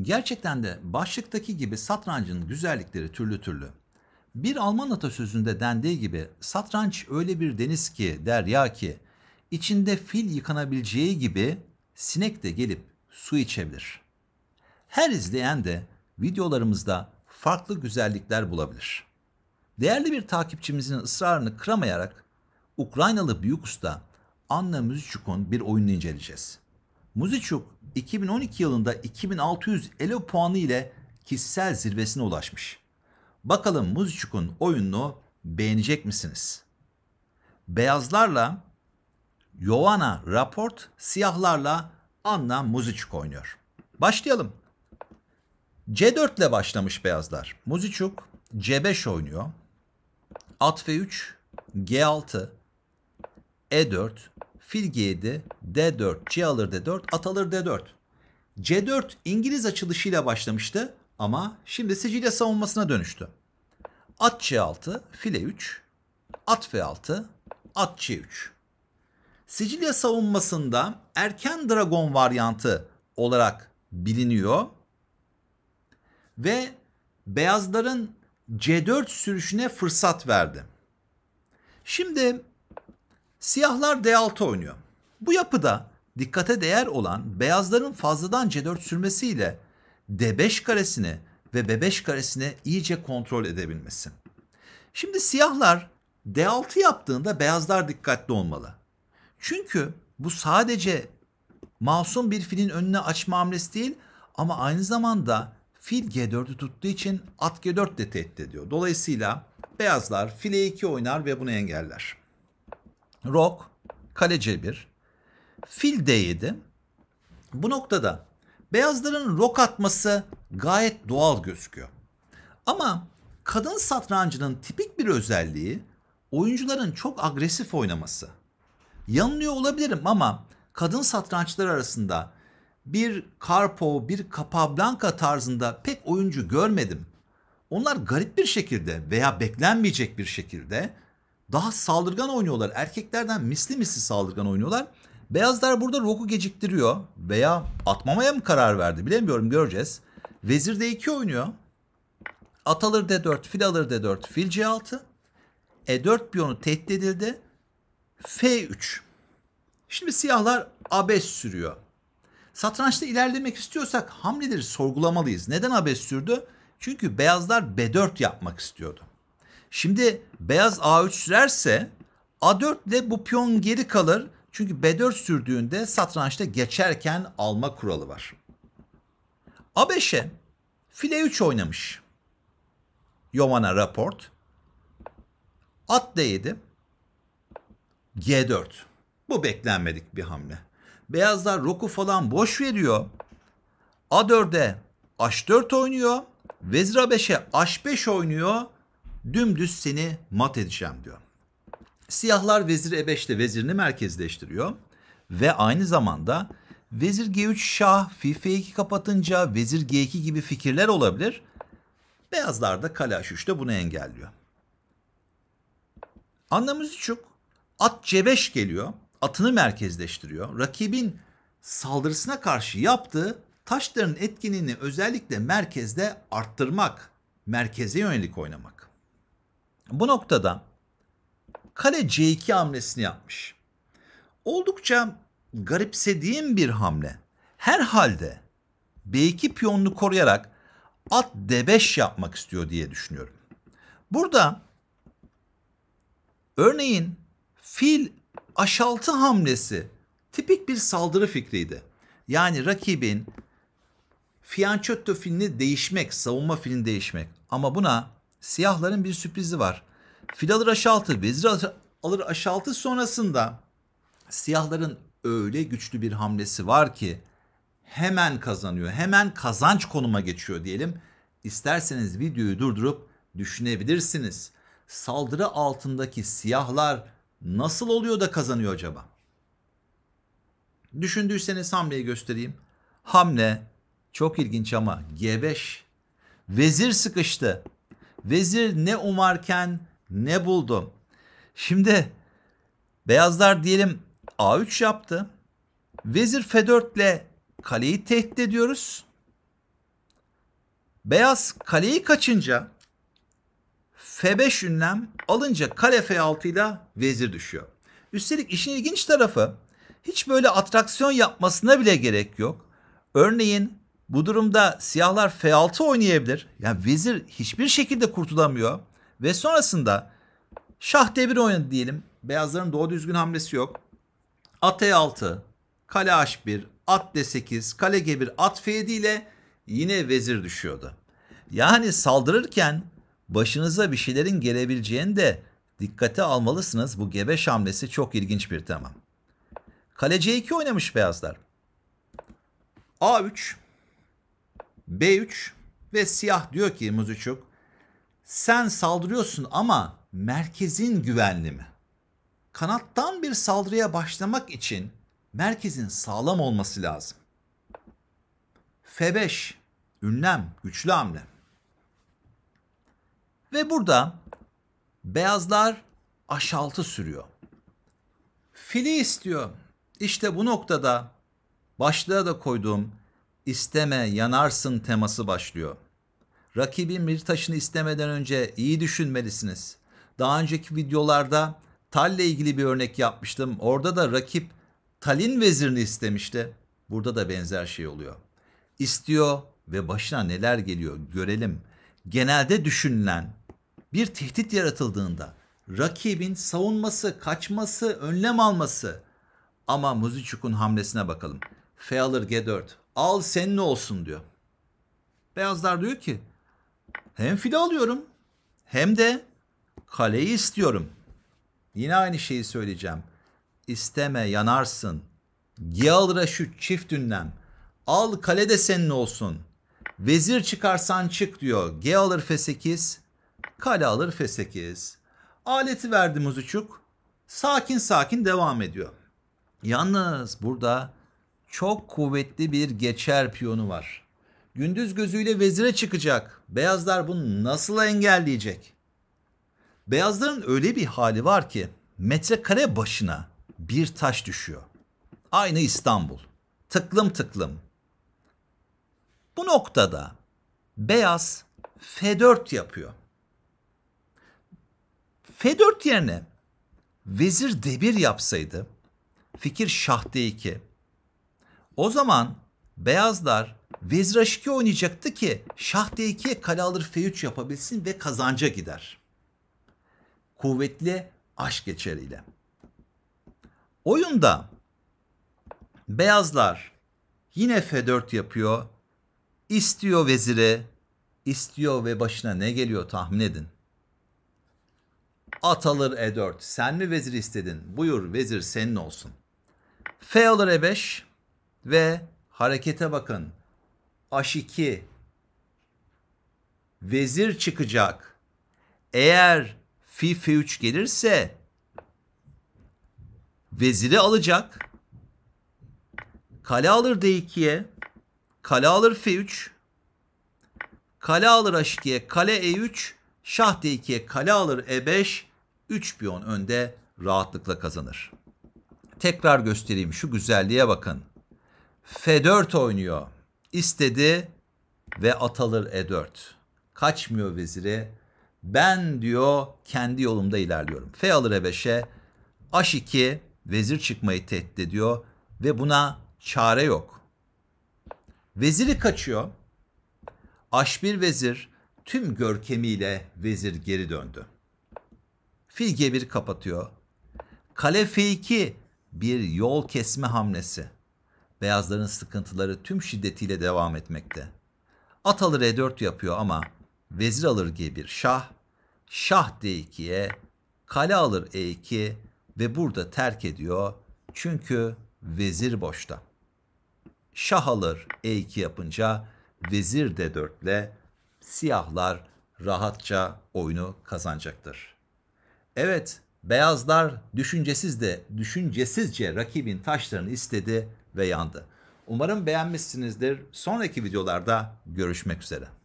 Gerçekten de başlıktaki gibi satrancın güzellikleri türlü türlü. Bir Alman atasözünde dendiği gibi satranç öyle bir deniz ki, derya ki, içinde fil yıkanabileceği gibi sinek de gelip su içebilir. Her izleyen de videolarımızda farklı güzellikler bulabilir. Değerli bir takipçimizin ısrarını kıramayarak Ukraynalı büyük usta Anna Muzychuk'un bir oyununu inceleyeceğiz. Muzychuk 2012 yılında 2600 elo puanı ile kişisel zirvesine ulaşmış. Bakalım Muzychuk'un oyununu beğenecek misiniz? Beyazlarla Jovana Rapport, siyahlarla Anna Muzychuk oynuyor. Başlayalım. C4 ile başlamış beyazlar. Muzychuk C5 oynuyor. At F3, G6, E4, fil G7, D4, C alır D4, at alır D4. C4 İngiliz açılışıyla başlamıştı ama şimdi Sicilya savunmasına dönüştü. At C6, fil E3, at F6, at C3. Sicilya savunmasında erken dragon varyantı olarak biliniyor ve beyazların C4 sürüşüne fırsat verdi. Şimdi siyahlar D6 oynuyor. Bu yapıda dikkate değer olan beyazların fazladan C4 sürmesiyle D5 karesini ve B5 karesini iyice kontrol edebilmesi. Şimdi siyahlar D6 yaptığında beyazlar dikkatli olmalı. Çünkü bu sadece masum bir filin önüne açma hamlesi değil ama aynı zamanda fil G4'ü tuttuğu için at G4 de tehdit ediyor. Dolayısıyla beyazlar fil E2 oynar ve bunu engeller. Rok, kale C1, fil D7. Bu noktada beyazların rok atması gayet doğal gözüküyor. Ama kadın satrancının tipik bir özelliği oyuncuların çok agresif oynaması. Yanılıyor olabilirim ama kadın satrançlar arasında bir Karpov, bir Capablanca tarzında pek oyuncu görmedim. Onlar garip bir şekilde veya beklenmeyecek bir şekilde daha saldırgan oynuyorlar. Erkeklerden misli misli saldırgan oynuyorlar. Beyazlar burada roku geciktiriyor veya atmamaya mı karar verdi bilemiyorum, göreceğiz. Vezir D2 oynuyor. At alır D4, fil alır D4, fil C6. E4 piyonu tehdit edildi. F3. Şimdi siyahlar A5 sürüyor. Satrançta ilerlemek istiyorsak hamleleri sorgulamalıyız. Neden A5 sürdü? Çünkü beyazlar B4 yapmak istiyordu. Şimdi beyaz A3 sürerse A4 ile bu piyon geri kalır. Çünkü B4 sürdüğünde satrançta geçerken alma kuralı var. A5'e fil E3 oynamış Jovana Rapport. At D7, G4. Bu beklenmedik bir hamle. Beyazlar roku falan boş veriyor. A4'e H4 oynuyor. Vezir A5'e H5 oynuyor. Dümdüz seni mat edeceğim diyor. Siyahlar vezir E5'te vezirini merkezleştiriyor. Ve aynı zamanda vezir G3 şah, fil F2 kapatınca vezir G2 gibi fikirler olabilir. Beyazlar da kale H3'te bunu engelliyor. Anna Muzychuk at C5 geliyor. Atını merkezleştiriyor. Rakibin saldırısına karşı yaptığı taşların etkinliğini özellikle merkezde arttırmak. Merkeze yönelik oynamak. Bu noktada kale C2 hamlesini yapmış. Oldukça garipsediğim bir hamle. Herhalde B2 piyonunu koruyarak at D5 yapmak istiyor diye düşünüyorum. Burada örneğin fil H6 hamlesi tipik bir saldırı fikriydi. Yani rakibin fianchetto filini değişmek, savunma filini değişmek. Ama buna siyahların bir sürprizi var. Fil alır H6, vezir alır H6 sonrasında siyahların öyle güçlü bir hamlesi var ki hemen kazanıyor. Hemen kazanç konuma geçiyor diyelim. İsterseniz videoyu durdurup düşünebilirsiniz. Saldırı altındaki siyahlar nasıl oluyor da kazanıyor acaba? Düşündüyseniz hamleyi göstereyim. Hamle çok ilginç ama G5. Vezir sıkıştı. Vezir ne umarken ne buldu. Şimdi beyazlar diyelim A3 yaptı. Vezir F4 ile kaleyi tehdit ediyoruz. Beyaz kaleyi kaçınca F5 ünlem alınca kale F6 ile vezir düşüyor. Üstelik işin ilginç tarafı hiç böyle atraksiyon yapmasına bile gerek yok. Örneğin bu durumda siyahlar F6 oynayabilir. Yani vezir hiçbir şekilde kurtulamıyor. Ve sonrasında şah D1 oynadı diyelim. Beyazların doğru düzgün hamlesi yok. At E6, kale H1, at D8, kale G1, at F7 ile yine vezir düşüyordu. Yani saldırırken başınıza bir şeylerin gelebileceğini de dikkate almalısınız. Bu G5 hamlesi çok ilginç bir tema. Kale C2 oynamış beyazlar. A3, B3 ve siyah diyor ki Muzychuk, sen saldırıyorsun ama merkezin güvenli mi? Kanattan bir saldırıya başlamak için merkezin sağlam olması lazım. F5 ünlem güçlü hamle. Ve burada beyazlar H6 sürüyor. Fili istiyor. İşte bu noktada başlığa da koyduğum isteme yanarsın teması başlıyor. Rakibin bir taşını istemeden önce iyi düşünmelisiniz. Daha önceki videolarda Tal ile ilgili bir örnek yapmıştım. Orada da rakip Tal'in vezirini istemişti. Burada da benzer şey oluyor. İstiyor ve başına neler geliyor görelim. Genelde düşünülen bir tehdit yaratıldığında rakibin savunması, kaçması, önlem alması. Ama Muzychuk'un hamlesine bakalım. F alır G4. Al senin olsun diyor. Beyazlar diyor ki hem fili alıyorum hem de kaleyi istiyorum. Yine aynı şeyi söyleyeceğim. İsteme yanarsın. G alır H3 çift ünlem. Al kale de senin olsun. Vezir çıkarsan çık diyor. G alır F8. Kale alır F8. Aleti verdi Muzychuk. Sakin sakin devam ediyor. Yalnız burada çok kuvvetli bir geçer piyonu var. Gündüz gözüyle vezire çıkacak. Beyazlar bunu nasıl engelleyecek? Beyazların öyle bir hali var ki metrekare başına bir taş düşüyor. Aynı İstanbul. Tıklım tıklım. Bu noktada beyaz F4 yapıyor. F4 yerine vezir D1 yapsaydı fikir şah D2. O zaman beyazlar vezir H2 oynayacaktı ki şah D2'ye kale alır F3 yapabilsin ve kazanca gider. Kuvvetli aşk geçeriyle. Oyunda beyazlar yine F4 yapıyor. İstiyor veziri. İstiyor ve başına ne geliyor tahmin edin. At alır E4. Sen mi vezir istedin? Buyur vezir senin olsun. F alır E5 ve harekete bakın. H2 vezir çıkacak. Eğer fil F3 gelirse veziri alacak. Kale alır D2'ye. Kale alır F3. Kale alır H2'ye. Kale E3. Şah D2'ye kale alır E5. 3 piyon önde rahatlıkla kazanır. Tekrar göstereyim şu güzelliğe bakın. F4 oynuyor. İstedi ve at alır E4. Kaçmıyor veziri. Ben diyor kendi yolumda ilerliyorum. F alır E5'e. H2 vezir çıkmayı tehdit ediyor. Ve buna çare yok. Veziri kaçıyor. H1 vezir tüm görkemiyle vezir geri döndü. Fil G1 kapatıyor. Kale F2 bir yol kesme hamlesi. Beyazların sıkıntıları tüm şiddetiyle devam etmekte. At alır E4 yapıyor ama vezir alır G1 şah. Şah D2'ye kale alır E2 ve burada terk ediyor. Çünkü vezir boşta. Şah alır E2 yapınca vezir D4 ile siyahlar rahatça oyunu kazanacaktır. Evet, beyazlar düşüncesizce rakibin taşlarını istedi ve yandı. Umarım beğenmişsinizdir. Sonraki videolarda görüşmek üzere.